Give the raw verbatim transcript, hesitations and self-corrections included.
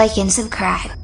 like and subscribe.